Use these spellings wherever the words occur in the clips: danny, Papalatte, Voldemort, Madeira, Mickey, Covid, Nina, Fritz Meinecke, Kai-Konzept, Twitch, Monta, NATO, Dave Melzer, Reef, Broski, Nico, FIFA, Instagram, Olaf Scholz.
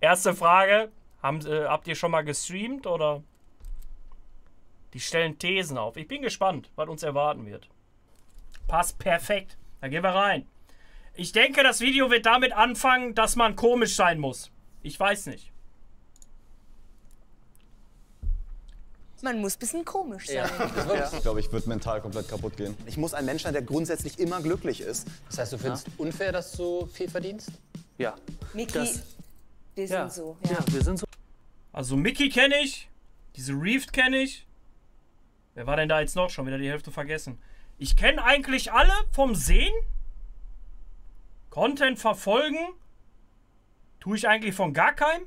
Erste Frage. Habt ihr schon mal gestreamt oder? Die stellen Thesen auf. Ich bin gespannt, was uns erwarten wird. Passt perfekt. Dann gehen wir rein. Ich denke, das Video wird damit anfangen, dass man komisch sein muss. Ich weiß nicht. Man muss ein bisschen komisch sein. Ja. Ja. Ich glaube, ich würde mental komplett kaputt gehen. Ich muss ein Mensch sein, der grundsätzlich immer glücklich ist. Das heißt, du findest unfair, dass du viel verdienst? Ja. Mickey, wir sind so. Ja. Wir sind so. Also Mickey kenne ich, diese Reef kenne ich. Wer war denn da jetzt noch? Schon wieder die Hälfte vergessen. Ich kenne eigentlich alle vom Sehen. Content verfolgen tue ich eigentlich von gar keinem.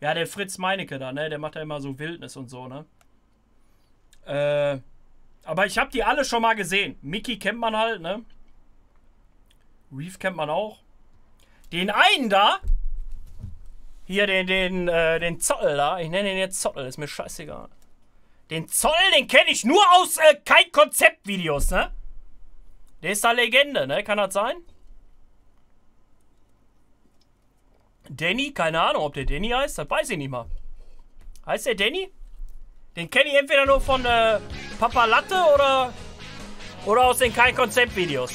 Ja, der Fritz Meinecke da, ne? Der macht ja immer so Wildnis und so, ne? Aber ich habe die alle schon mal gesehen. Mickey kennt man halt, ne? Reef kennt man auch. Den einen da. Hier, den Zottel da. Ich nenne den jetzt Zottel, ist mir scheißegal. Den Zoll, den kenne ich nur aus Kai-Konzept-Videos, ne? Der ist da Legende, ne? Kann das sein? Danny, keine Ahnung, ob der Danny heißt, das weiß ich nicht mal. Heißt der Danny? Den kenne ich entweder nur von Papalatte oder aus den Kai-Konzept-Videos.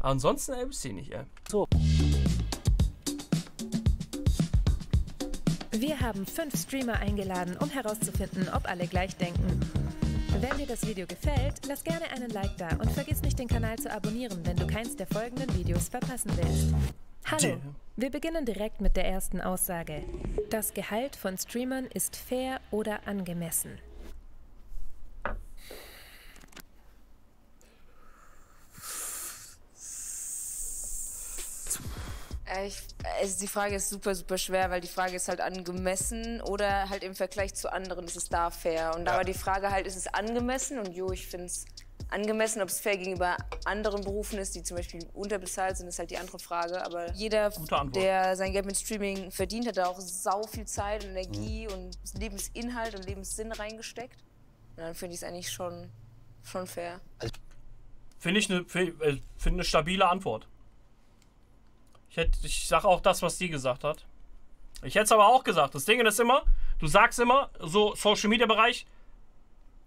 Ansonsten ist sie nicht, ey. So. Wir haben 5 Streamer eingeladen, um herauszufinden, ob alle gleich denken. Wenn dir das Video gefällt, lass gerne einen Like da und vergiss nicht, den Kanal zu abonnieren, wenn du keins der folgenden Videos verpassen willst. Hallo, wir beginnen direkt mit der ersten Aussage. Das Gehalt von Streamern ist fair oder angemessen. Also die Frage ist super, super schwer, weil die Frage ist halt angemessen oder halt im Vergleich zu anderen ist es da fair. Und da war die Frage halt, ist es angemessen? Und jo, ich finde es angemessen, ob es fair gegenüber anderen Berufen ist, die zum Beispiel unterbezahlt sind, ist halt die andere Frage. Aber jeder, der sein Geld mit Streaming verdient, hat da auch sau viel Zeit und Energie und Lebensinhalt und Lebenssinn reingesteckt. Und dann finde ich es eigentlich schon fair. Finde ich eine stabile Antwort. Ich sag auch das, was die gesagt hat. Ich hätte es aber auch gesagt. Das Ding ist immer, du sagst immer, so Social-Media-Bereich,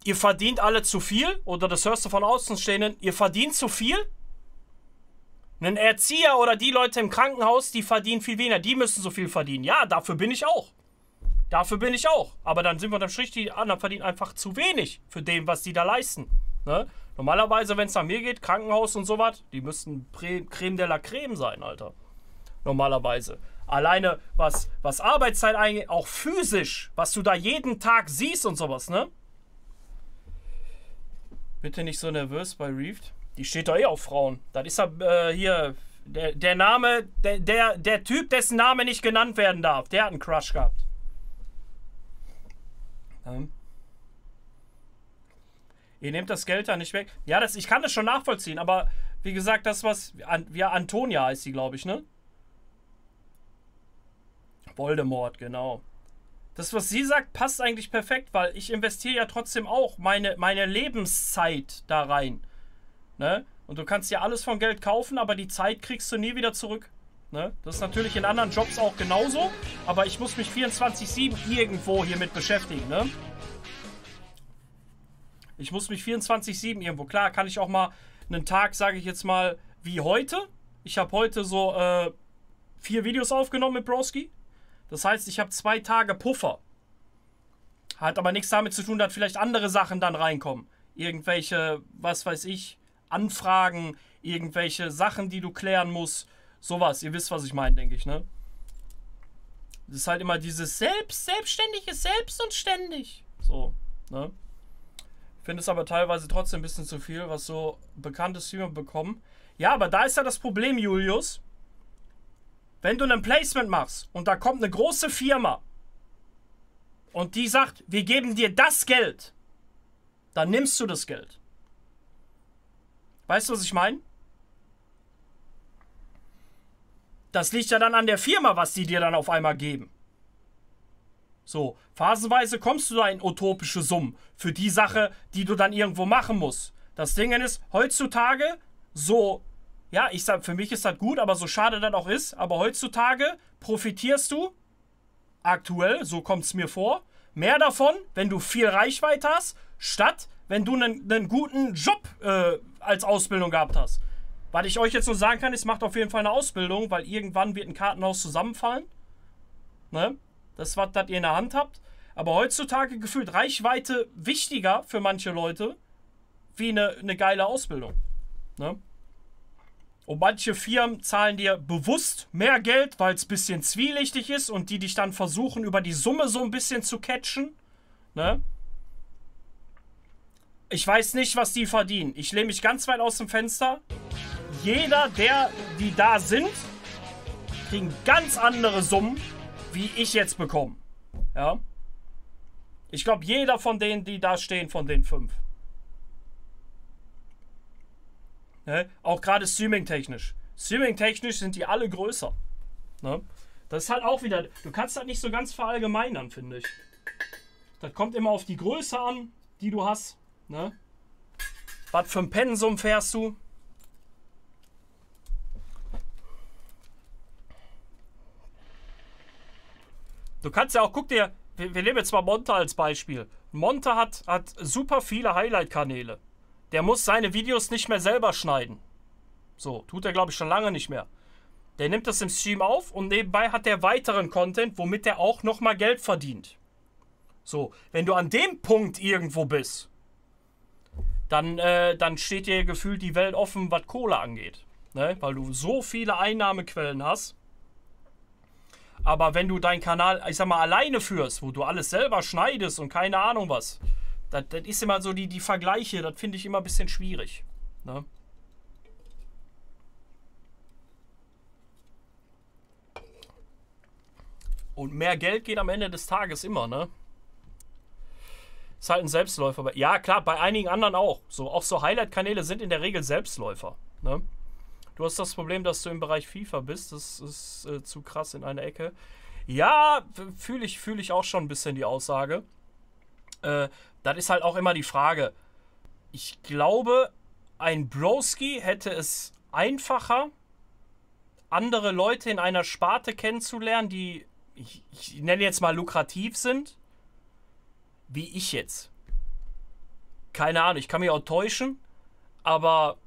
ihr verdient alle zu viel. Oder das hörst du von Außenstehenden, ihr verdient zu viel. Ein Erzieher oder die Leute im Krankenhaus, die verdienen viel weniger. Die müssen so viel verdienen. Ja, dafür bin ich auch. Dafür bin ich auch. Aber dann sind wir unterm Strich, die anderen verdienen einfach zu wenig für dem, was die da leisten. Ne? Normalerweise, wenn es nach mir geht, Krankenhaus und sowas, die müssten Creme de la Creme sein, Alter. Normalerweise. Alleine, was Arbeitszeit angeht, auch physisch, was du da jeden Tag siehst und sowas, ne? Bitte nicht so nervös bei Reefed. Die steht doch eh auf Frauen. Das ist ja hier der Name, der Typ, dessen Name nicht genannt werden darf. Der hat einen Crush gehabt. Ihr nehmt das Geld da nicht weg. Ja, ich kann das schon nachvollziehen, aber wie gesagt, das, was... Ja, Antonia heißt sie, glaube ich, ne? Voldemort, genau. Das, was sie sagt, passt eigentlich perfekt, weil ich investiere ja trotzdem auch meine Lebenszeit da rein. Ne? Und du kannst ja alles von Geld kaufen, aber die Zeit kriegst du nie wieder zurück. Ne? Das ist natürlich in anderen Jobs auch genauso, aber ich muss mich 24/7 irgendwo hiermit beschäftigen. Ne? Ich muss mich 24/7 irgendwo. Klar, kann ich auch mal einen Tag, sage ich jetzt mal, wie heute. Ich habe heute so 4 Videos aufgenommen mit Broski. Das heißt, ich habe 2 Tage Puffer. Hat aber nichts damit zu tun, dass vielleicht andere Sachen dann reinkommen. Irgendwelche, was weiß ich, Anfragen, irgendwelche Sachen, die du klären musst. Sowas, ihr wisst, was ich meine, denke ich, ne? Das ist halt immer dieses Selbstständig ist selbst und ständig. So, ne? Ich finde es aber teilweise trotzdem ein bisschen zu viel, was so bekannte Streamer bekommen. Ja, aber da ist ja das Problem, Julius. Wenn du ein Placement machst und da kommt eine große Firma und die sagt, wir geben dir das Geld, dann nimmst du das Geld. Weißt du, was ich meine? Das liegt ja dann an der Firma, was die dir dann auf einmal geben. So, phasenweise kommst du da in utopische Summen für die Sache, die du dann irgendwo machen musst. Das Ding ist, heutzutage so Ja, ich sag, für mich ist das gut, aber so schade das auch ist. Aber heutzutage profitierst du, aktuell, so kommt es mir vor, mehr davon, wenn du viel Reichweite hast, statt wenn du einen guten Job als Ausbildung gehabt hast. Was ich euch jetzt nur sagen kann, ist, macht auf jeden Fall eine Ausbildung, weil irgendwann wird ein Kartenhaus zusammenfallen. Ne? Das ist was, das ihr in der Hand habt. Aber heutzutage gefühlt Reichweite wichtiger für manche Leute, wie eine geile Ausbildung. Ne? Und manche Firmen zahlen dir bewusst mehr Geld, weil es ein bisschen zwielichtig ist und die dich dann versuchen, über die Summe so ein bisschen zu catchen. Ne? Ich weiß nicht, was die verdienen. Ich lehne mich ganz weit aus dem Fenster. Jeder, die da sind, kriegen ganz andere Summen, wie ich jetzt bekomme. Ja? Ich glaube, jeder von denen, die da stehen, von den 5. Ne? Auch gerade streaming-technisch. Streaming-technisch sind die alle größer. Ne? Das ist halt auch wieder... Du kannst das nicht so ganz verallgemeinern, finde ich. Das kommt immer auf die Größe an, die du hast. Ne? Was für ein Pensum fährst du? Du kannst ja auch, guck dir... Wir nehmen jetzt mal Monta als Beispiel. Monta hat super viele Highlight-Kanäle. Der muss seine Videos nicht mehr selber schneiden. So, tut er, glaube ich, schon lange nicht mehr. Der nimmt das im Stream auf und nebenbei hat der weiteren Content, womit er auch nochmal Geld verdient. So, wenn du an dem Punkt irgendwo bist, dann steht dir gefühlt die Welt offen, was Kohle angeht. Ne? Weil du so viele Einnahmequellen hast. Aber wenn du deinen Kanal, ich sag mal, alleine führst, wo du alles selber schneidest und keine Ahnung was, das ist immer so die Vergleiche, das finde ich immer ein bisschen schwierig. Ne? Und mehr Geld geht am Ende des Tages immer, ne? Ist halt ein Selbstläufer. Aber ja, klar, bei einigen anderen auch. So, auch so Highlight-Kanäle sind in der Regel Selbstläufer, ne? Du hast das Problem, dass du im Bereich FIFA bist. Das ist zu krass in einer Ecke. Ja, fühle ich auch schon ein bisschen die Aussage. Das ist halt auch immer die Frage. Ich glaube, ein Broski hätte es einfacher, andere Leute in einer Sparte kennenzulernen, die, ich nenne jetzt mal, lukrativ sind, wie ich jetzt. Keine Ahnung, ich kann mich auch täuschen, aber...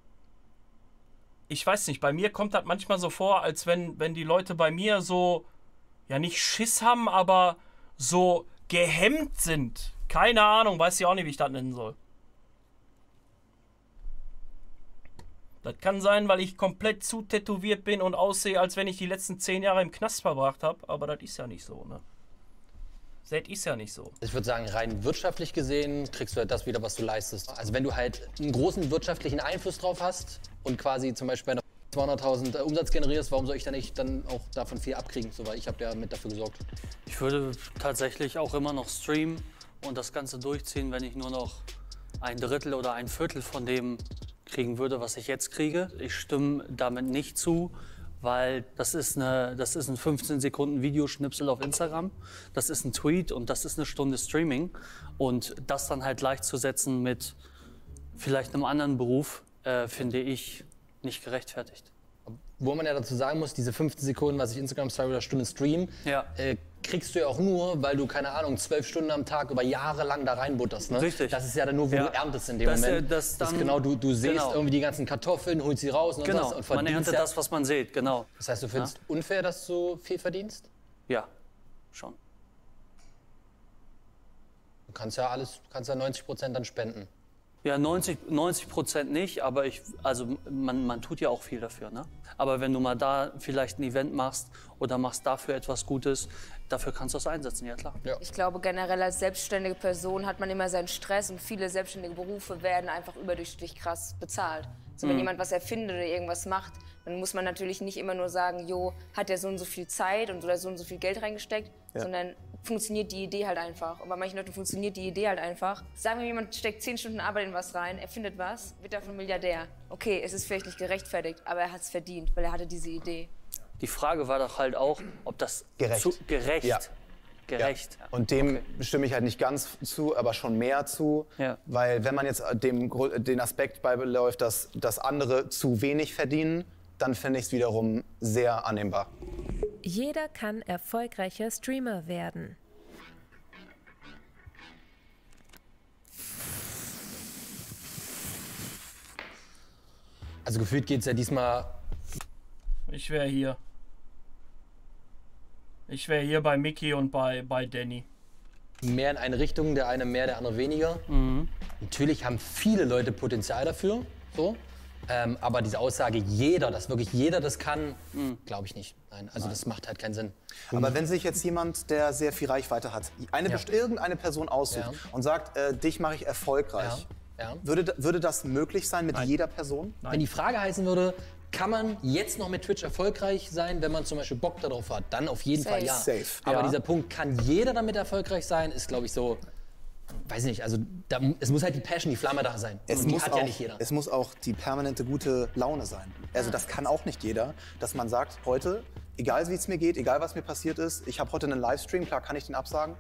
Ich weiß nicht, bei mir kommt das manchmal so vor, als wenn die Leute bei mir so, ja, nicht Schiss haben, aber so gehemmt sind. Keine Ahnung, weiß ich auch nicht, wie ich das nennen soll. Das kann sein, weil ich komplett zu tätowiert bin und aussehe, als wenn ich die letzten 10 Jahre im Knast verbracht habe, aber das ist ja nicht so, ne? Das ist ja nicht so. Ich würde sagen, rein wirtschaftlich gesehen kriegst du halt das wieder, was du leistest. Also wenn du halt einen großen wirtschaftlichen Einfluss drauf hast und quasi zum Beispiel 200.000 Umsatz generierst, warum soll ich dann nicht dann auch davon viel abkriegen? So, weil ich habe ja mit dafür gesorgt. Ich würde tatsächlich auch immer noch streamen und das Ganze durchziehen, wenn ich nur noch 1/3 oder 1/4 von dem kriegen würde, was ich jetzt kriege. Ich stimme damit nicht zu. Weil das ist ein 15-Sekunden-Videoschnipsel auf Instagram, das ist ein Tweet und das ist eine Stunde Streaming. Und das dann halt gleichzusetzen mit vielleicht einem anderen Beruf, finde ich nicht gerechtfertigt. Wo man ja dazu sagen muss, diese 15 Sekunden, was ich Instagram-Story oder Stunde stream, ja, kriegst du ja auch nur, weil du, keine Ahnung, 12 Stunden am Tag über Jahre lang da reinbutterst. Ne? Richtig. Das ist ja dann nur, wo, ja, du erntest in dem Moment. Das ist genau, du sähst, genau, irgendwie die ganzen Kartoffeln, holst sie raus und, genau, und verdienst. Man erntet ja das, was man sät, genau. Das heißt, du findest, ja, unfair, dass du viel verdienst? Ja, schon. Du kannst ja alles, du kannst ja 90% dann spenden. Ja, 90% nicht, aber man tut ja auch viel dafür, ne? Aber wenn du mal da vielleicht ein Event machst oder machst dafür etwas Gutes, dafür kannst du es einsetzen, ja klar. Ja. Ich glaube, generell als selbstständige Person hat man immer seinen Stress und viele selbstständige Berufe werden einfach überdurchschnittlich krass bezahlt. Also wenn jemand was erfindet oder irgendwas macht, dann muss man natürlich nicht immer nur sagen, jo, hat der so und so viel Zeit und oder so und so viel Geld reingesteckt, ja, sondern funktioniert die Idee halt einfach. Und bei manchen Leuten funktioniert die Idee halt einfach. Sagen wir, jemand steckt 10 Stunden Arbeit in was rein, erfindet was, wird davon Milliardär. Okay, es ist vielleicht nicht gerechtfertigt, aber er hat es verdient, weil er hatte diese Idee. Die Frage war doch halt auch, ob das gerecht, ja, gerecht. Ja. Und dem stimme ich halt nicht ganz zu, aber schon mehr zu, weil wenn man jetzt den Aspekt beibeläuft, dass andere zu wenig verdienen, dann finde ich es wiederum sehr annehmbar. Jeder kann erfolgreicher Streamer werden. Also gefühlt geht es ja diesmal... Ich wäre hier. Ich wäre hier bei Mickey und bei Danny. Mehr in eine Richtung, der eine mehr, der andere weniger. Mhm. Natürlich haben viele Leute Potenzial dafür. So. Aber diese Aussage, jeder, dass wirklich jeder das kann, glaube ich nicht. Nein, also das macht halt keinen Sinn. Aber wenn sich jetzt jemand, der sehr viel Reichweite hat, irgendeine Person aussucht und sagt, dich mache ich erfolgreich, würde das möglich sein mit jeder Person? Nein. Wenn die Frage heißen würde, kann man jetzt noch mit Twitch erfolgreich sein, wenn man zum Beispiel Bock darauf hat, dann auf jeden Fall ja. Safe. Aber dieser Punkt, kann jeder damit erfolgreich sein, ist glaube ich so... Weiß nicht, also da, es muss halt die Passion, die Flamme da sein. Und die hat ja nicht jeder. Es muss auch die permanente gute Laune sein. Also das kann auch nicht jeder, dass man sagt, heute, egal wie es mir geht, egal was mir passiert ist, ich habe heute einen Livestream, klar kann ich den absagen,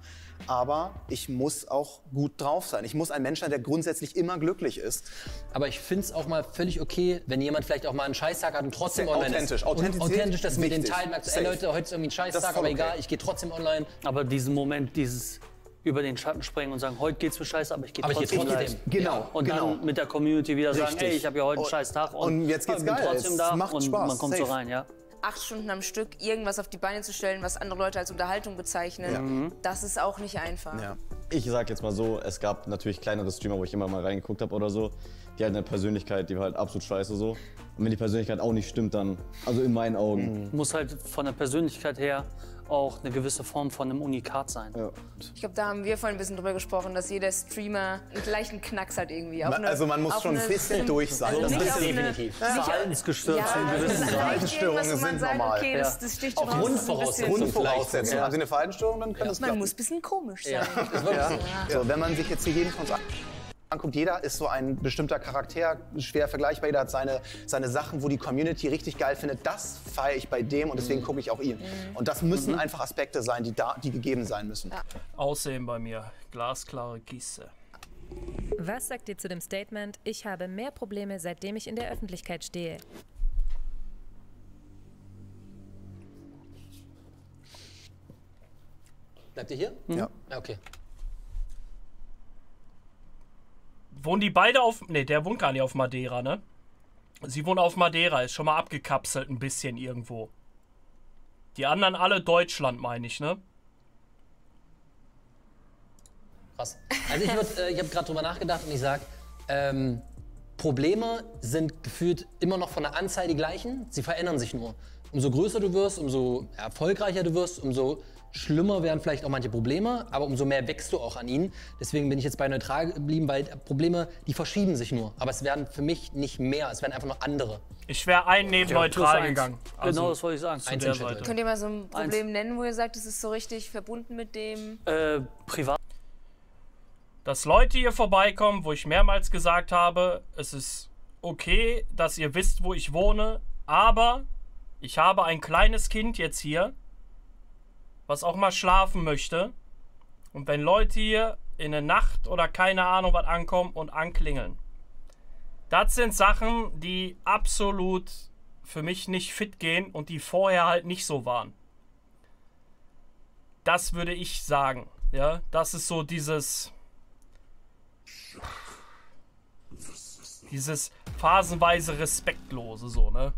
aber ich muss auch gut drauf sein. Ich muss ein Mensch sein, der grundsätzlich immer glücklich ist. Aber ich finde es auch mal völlig okay, wenn jemand vielleicht auch mal einen Scheißtag hat und trotzdem online ist. Authentisch, dass man mit den Teilen sagt, ey Leute, heute ist irgendwie ein Scheißtag, aber egal, ich gehe trotzdem online. Aber diesen Moment, dieses... über den Schatten springen und sagen, heute geht's mir scheiße, aber ich gehe trotzdem live. Genau. Und dann mit der Community wieder sagen, ey, ich habe ja heute einen scheiß Tag und jetzt geht's geil. Trotzdem da macht Spaß. Man kommt so rein, 8 Stunden am Stück irgendwas auf die Beine zu stellen, was andere Leute als Unterhaltung bezeichnen, das ist auch nicht einfach. Ja. Ich sag jetzt mal so, es gab natürlich kleinere Streamer, wo ich immer mal reingeguckt habe oder so, die halt eine Persönlichkeit, die war halt absolut scheiße so. Und wenn die Persönlichkeit auch nicht stimmt, dann, also in meinen Augen. Muss halt von der Persönlichkeit her auch eine gewisse Form von einem Unikat sein. Ja. Ich glaube, da haben wir vorhin ein bisschen drüber gesprochen, dass jeder Streamer einen gleichen Knacks hat irgendwie. Also man muss schon ein bisschen durch sein. Also das ist definitiv. Verhaltensgestört zu gewissen Verhaltensstörungen sind normal. Okay, das sticht auch Grundvoraussetzungen. Haben Sie eine Verhaltensstörung, dann kann das klappen. Man muss ein bisschen komisch sein. So, wenn man sich jetzt hier jeden von uns anguckt, jeder ist so ein bestimmter Charakter, schwer vergleichbar, jeder hat seine Sachen, wo die Community richtig geil findet, das feiere ich bei dem und deswegen gucke ich auch ihn. Und das müssen einfach Aspekte sein, die gegeben sein müssen. Aussehen bei mir, glasklare Gieße. Was sagt ihr zu dem Statement, ich habe mehr Probleme, seitdem ich in der Öffentlichkeit stehe? Bleibt ihr hier? Ja. Okay. Wohnen die beide auf... Ne, der wohnt gar nicht auf Madeira, ne? Sie wohnen auf Madeira, ist schon mal abgekapselt ein bisschen irgendwo. Die anderen alle Deutschland, meine ich, ne? Krass. Also ich habe gerade drüber nachgedacht und ich sag, Probleme sind gefühlt immer noch von der Anzahl die gleichen, sie verändern sich nur. Umso größer du wirst, umso erfolgreicher du wirst, umso schlimmer wären vielleicht auch manche Probleme, aber umso mehr wächst du auch an ihnen. Deswegen bin ich jetzt bei neutral geblieben, weil Probleme, die verschieben sich nur. Aber es werden für mich nicht mehr, es werden einfach nur andere. Ich wäre neutral gegangen. Also genau, das wollte ich sagen. Könnt ihr mal so ein Problem nennen, wo ihr sagt, es ist so richtig verbunden mit dem? Privat. Dass Leute hier vorbeikommen, wo ich mehrmals gesagt habe, es ist okay, dass ihr wisst, wo ich wohne, aber ich habe ein kleines Kind jetzt hier, was auch mal schlafen möchte. Und wenn Leute hier in der Nacht oder keine Ahnung was ankommen und anklingeln. Das sind Sachen, die absolut für mich nicht fit gehen und die vorher halt nicht so waren. Das würde ich sagen. Ja, das ist so dieses phasenweise Respektlose, so, ne?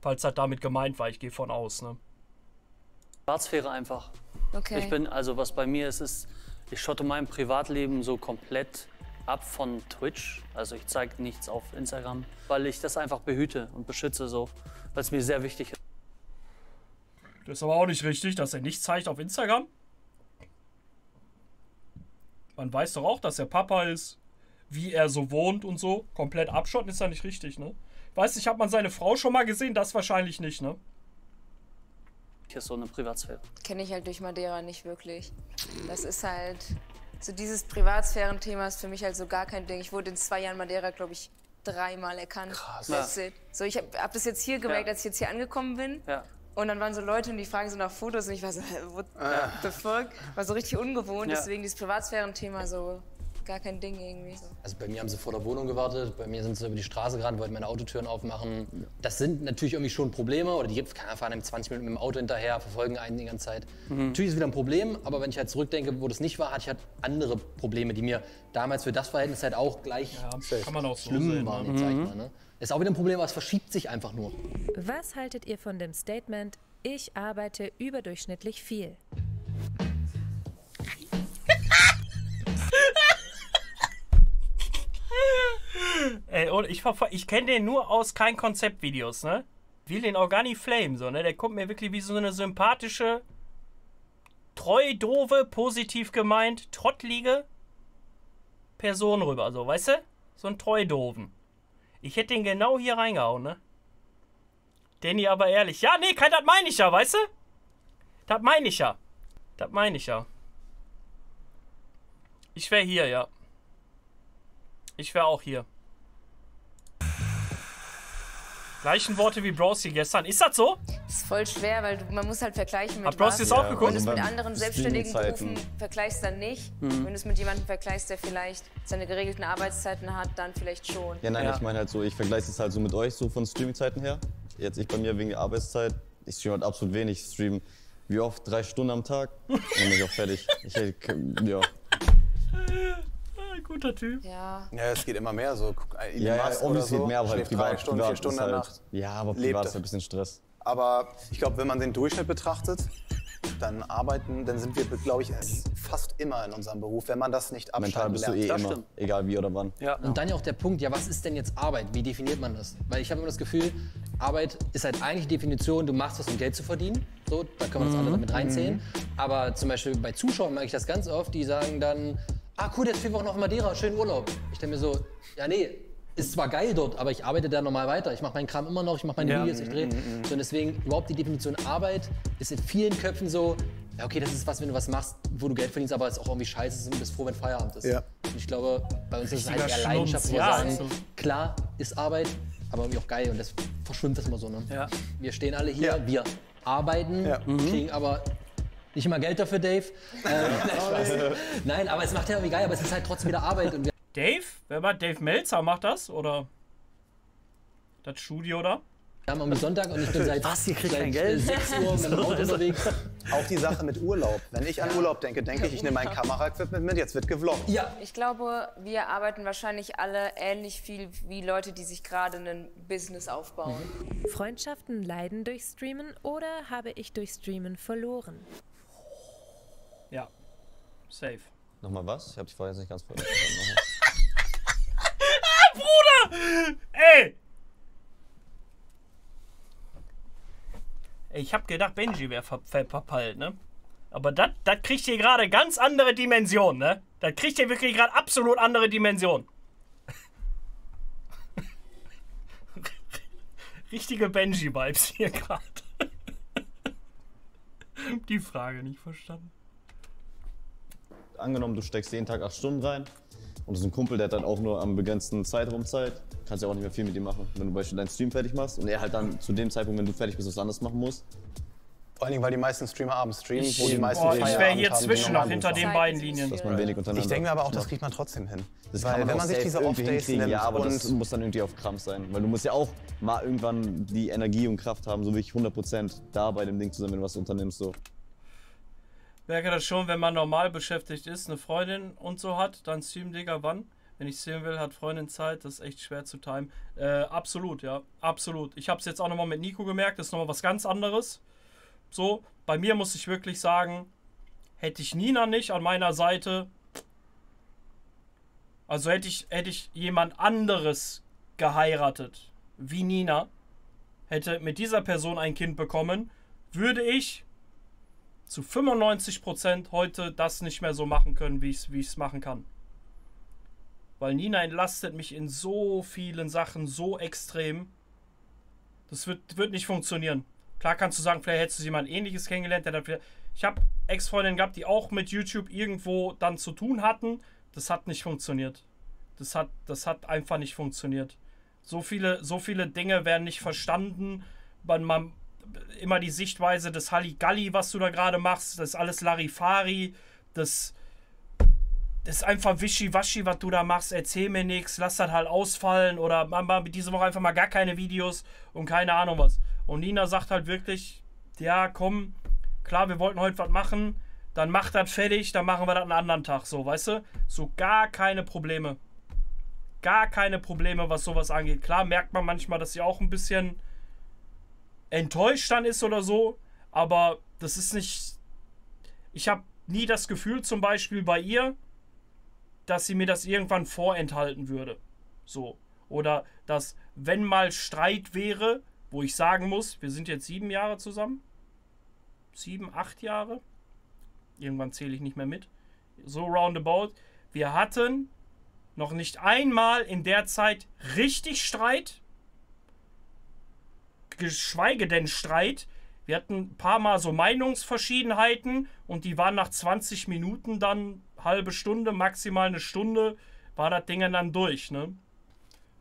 Falls das damit gemeint war, ich gehe von aus, ne? Privatsphäre einfach. Okay. Also was bei mir ist, ich schotte mein Privatleben so komplett ab von Twitch. Also ich zeige nichts auf Instagram, weil ich das einfach behüte und beschütze so, weil es mir sehr wichtig ist. Das ist aber auch nicht richtig, dass er nichts zeigt auf Instagram. Man weiß doch auch, dass er Papa ist, wie er so wohnt und so. Komplett abschotten ist ja nicht richtig, ne? Weiß nicht, hat man seine Frau schon mal gesehen? Das wahrscheinlich nicht, ne? Hier ist so eine Privatsphäre. Kenne ich halt durch Madeira nicht wirklich. Das ist halt, so dieses Privatsphären-Thema ist für mich halt so gar kein Ding. Ich wurde in 2 Jahren Madeira, glaube ich, 3-mal erkannt. Krass. So, ich hab das jetzt hier gemerkt, als ich jetzt hier angekommen bin. Und dann waren so Leute und die fragen so nach Fotos und ich war so, what the fuck? War so richtig ungewohnt, deswegen dieses Privatsphären-Thema so gar kein Ding irgendwie. Also bei mir haben sie vor der Wohnung gewartet, bei mir sind sie über die Straße gerannt, wollten meine Autotüren aufmachen. Das sind natürlich irgendwie schon Probleme, oder die fahren einem 20 Minuten mit dem Auto hinterher, verfolgen einen die ganze Zeit. Mhm. Natürlich ist es wieder ein Problem, aber wenn ich halt zurückdenke, wo das nicht war, hatte ich halt andere Probleme, die mir damals für das Verhältnis halt auch gleich kann man auch so schlimm sehen, waren. Mhm. Sag ich mal, ne? Ist auch wieder ein Problem, aber es verschiebt sich einfach nur. Was haltet ihr von dem Statement, ich arbeite überdurchschnittlich viel? Ey, und ich kenne den nur aus Kai-Konzept-Videos, ne? Will den auch gar nicht flamen, so, ne? Der kommt mir wirklich wie so eine sympathische, treu, doofe, positiv gemeint, trottlige Person rüber, so, weißt du? So einen treu doofen. Ich hätte den genau hier reingehauen, ne? Danny aber ehrlich. Ja, nee, das meine ich ja, weißt du? Das meine ich ja. Das meine ich ja. Ich wäre hier, ja. Ich wäre auch hier. Gleichen Worte wie Broski gestern. Ist das so? Das ist voll schwer, weil man muss halt vergleichen mit Broski ist auch geguckt. Wenn du es mit anderen selbstständigen Berufen vergleichst, dann nicht. Mhm. Wenn du es mit jemandem vergleichst, der vielleicht seine geregelten Arbeitszeiten hat, dann vielleicht schon. Ja, nein, ich meine halt so, ich vergleiche es halt so mit euch, so von Streamingzeiten her. Jetzt ich bei mir wegen der Arbeitszeit, ich streame halt absolut wenig. Ich streame wie oft 3 Stunden am Tag und dann bin ich auch fertig. Guter Typ. Ja. Ja, es geht immer mehr so. Geht mehr, aber halt privat. 3 Stunden, 4 Stunden in der Nacht. Ja, aber privat ist ein bisschen Stress. Aber ich glaube, wenn man den Durchschnitt betrachtet, dann sind wir, glaube ich, fast immer in unserem Beruf, wenn man das nicht abschalten lernt. Mental bist du eh immer, egal wie oder wann. Ja. Und dann ja auch der Punkt, ja, was ist denn jetzt Arbeit? Wie definiert man das? Weil ich habe immer das Gefühl, Arbeit ist halt eigentlich Definition, du machst was, um Geld zu verdienen. So, da kann man das alle mit reinzählen. Aber zum Beispiel bei Zuschauern merke ich das ganz oft, die sagen dann, ah cool, jetzt 4 Wochen auf Madeira, schönen Urlaub. Ich denke mir so, ja nee, ist zwar geil dort, aber ich arbeite da normal weiter. Ich mache meinen Kram immer noch, ich mache meine Videos, ich drehe. So, und deswegen überhaupt die Definition Arbeit ist in vielen Köpfen so, ja okay, das ist was, wenn du was machst, wo du Geld verdienst, aber es ist auch irgendwie scheiße, du bist froh, wenn Feierabend ist. Ja. Und ich glaube, bei uns ist es halt eher Leidenschaft, wo wir sagen, klar ist Arbeit, aber irgendwie auch geil. Und das verschwimmt das immer so, ne? Ja. Wir stehen alle hier, wir arbeiten, kriegen aber nicht immer Geld dafür, Dave. Nein, aber es macht ja irgendwie geil, aber es ist halt trotzdem wieder Arbeit. Und Dave? Wer war Dave Melzer? Macht das? Oder das Studio da? Wir haben am Sonntag und ich bin seit 6 Uhr mit dem Auto unterwegs. Auch die Sache mit Urlaub. Wenn ich an Urlaub denke, denke ich, ich nehme mein Kameraequipment mit, jetzt wird gevloggt. Ja. Ich glaube, wir arbeiten wahrscheinlich alle ähnlich viel wie Leute, die sich gerade ein Business aufbauen. Freundschaften leiden durch Streamen oder habe ich durch Streamen verloren? Ja, safe. Nochmal was? Ich hab die Frage jetzt nicht ganz verstanden. Bruder! Ey! Ich hab gedacht, Benji wäre verpapalt, ne? Aber das kriegt hier gerade ganz andere Dimensionen, ne? Das kriegt hier wirklich gerade absolut andere Dimensionen. Richtige Benji-Vibes hier gerade. Die Frage nicht verstanden. Angenommen, du steckst jeden Tag 8 Stunden rein und das ist ein Kumpel, der hat dann auch nur am begrenzten Zeitraum Zeit. Kannst ja auch nicht mehr viel mit ihm machen, wenn du beispielsweise deinen Stream fertig machst und er halt dann zu dem Zeitpunkt, wenn du fertig bist, was anderes machen musst. Vor allen Dingen, weil die meisten Streamer abends streamen, wo die meisten ich wäre hier zwischen noch hinter den beiden Linien. Dass man wenig untereinander. Ich denke aber auch, das kriegt man trotzdem hin. Das weil kann man wenn man sich diese Off-Days nimmt. Ja, aber das muss dann irgendwie auf Krampf sein. Weil du musst ja auch mal irgendwann die Energie und Kraft haben, so wie ich 100% da bei dem Ding zusammen, wenn du was unternimmst. So. Ich merke das schon, wenn man normal beschäftigt ist, eine Freundin und so hat, dann stream, Digga, wann? Wenn ich streamen will, hat Freundin Zeit, das ist echt schwer zu timen. Absolut, ja, absolut. Ich habe es jetzt auch nochmal mit Nico gemerkt, das ist nochmal was ganz anderes. So, bei mir muss ich wirklich sagen, hätte ich Nina nicht an meiner Seite, also hätte ich jemand anderes geheiratet, wie Nina, hätte mit dieser Person ein Kind bekommen, würde ich zu 95% heute das nicht mehr so machen können, wie ich es machen kann. Weil Nina entlastet mich in so vielen Sachen so extrem. Das wird nicht funktionieren. Klar kannst du sagen, vielleicht hättest du jemand Ähnliches kennengelernt. Ich habe Ex-Freundinnen gehabt, die auch mit YouTube irgendwo dann zu tun hatten. Das hat nicht funktioniert. Das hat einfach nicht funktioniert. So viele Dinge werden nicht verstanden. Man immer die Sichtweise des Halligalli, was du da gerade machst, das ist alles Larifari, das ist einfach Wischiwaschi, was du da machst, erzähl mir nichts, lass das halt ausfallen oder mach diese Woche einfach mal gar keine Videos und keine Ahnung was. Und Nina sagt halt wirklich, ja komm, klar, wir wollten heute was machen, dann macht das fertig, dann machen wir das einen anderen Tag, so, weißt du? So gar keine Probleme. Gar keine Probleme, was sowas angeht. Klar merkt man manchmal, dass sie auch ein bisschen enttäuscht dann ist oder so, aber das ist nicht... Ich habe nie das Gefühl, zum Beispiel bei ihr, dass sie mir das irgendwann vorenthalten würde. So. Oder dass, wenn mal Streit wäre, wo ich sagen muss, wir sind jetzt 7 Jahre zusammen. 7, 8 Jahre. Irgendwann zähle ich nicht mehr mit. So roundabout. Wir hatten noch nicht einmal in der Zeit richtig Streit. Geschweige denn Streit. Wir hatten ein paar Mal so Meinungsverschiedenheiten und die waren nach 20 Minuten dann halbe Stunde, maximal eine Stunde, war das Ding dann durch, ne?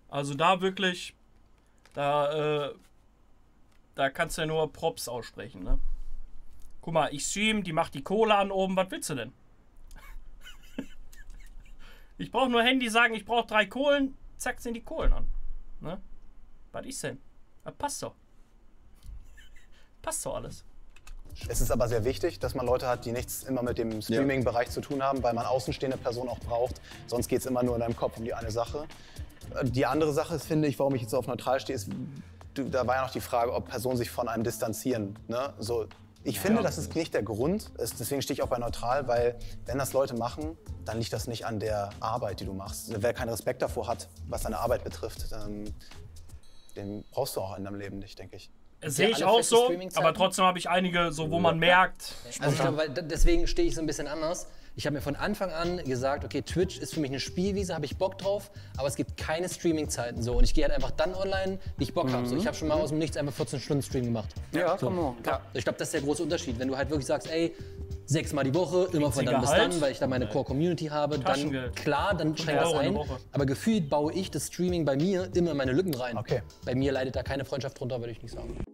Also da wirklich, da kannst du ja nur Props aussprechen, ne? Guck mal, ich stream, die macht die Kohle an oben, was willst du denn? Ich brauche nur Handy sagen, ich brauche 3 Kohlen, zack, sind die Kohlen an, ne? Was ist denn? Ja, passt doch. Passt so alles. Es ist aber sehr wichtig, dass man Leute hat, die nichts immer mit dem Streaming-Bereich zu tun haben, weil man außenstehende Personen auch braucht. Sonst geht es immer nur in deinem Kopf um die eine Sache. Die andere Sache ist, finde ich, warum ich jetzt so auf neutral stehe, ist, da war ja noch die Frage, ob Personen sich von einem distanzieren. Ne? So, ich finde, das ist nicht der Grund. Deswegen stehe ich auch bei neutral, weil wenn das Leute machen, dann liegt das nicht an der Arbeit, die du machst. Wer keinen Respekt davor hat, was deine Arbeit betrifft, den brauchst du auch in deinem Leben nicht, denke ich. Sehe ich auch so, aber trotzdem habe ich einige, so wo man merkt. Also ich glaube, deswegen stehe ich so ein bisschen anders. Ich habe mir von Anfang an gesagt, okay, Twitch ist für mich eine Spielwiese, habe ich Bock drauf, aber es gibt keine Streaming-Zeiten so. Und ich gehe halt einfach dann online, wie ich Bock habe. So, ich habe schon mal aus dem Nichts einfach 14 Stunden Stream gemacht. Ja, so. Ja. Ich glaube, das ist der große Unterschied. Wenn du halt wirklich sagst, ey, 6-mal die Woche, immer von dann bis dann, weil ich da meine Core-Community habe, dann klar, dann schränkt das ein. Aber gefühlt baue ich das Streaming bei mir immer in meine Lücken rein. Okay. Bei mir leidet da keine Freundschaft drunter, würde ich nicht sagen.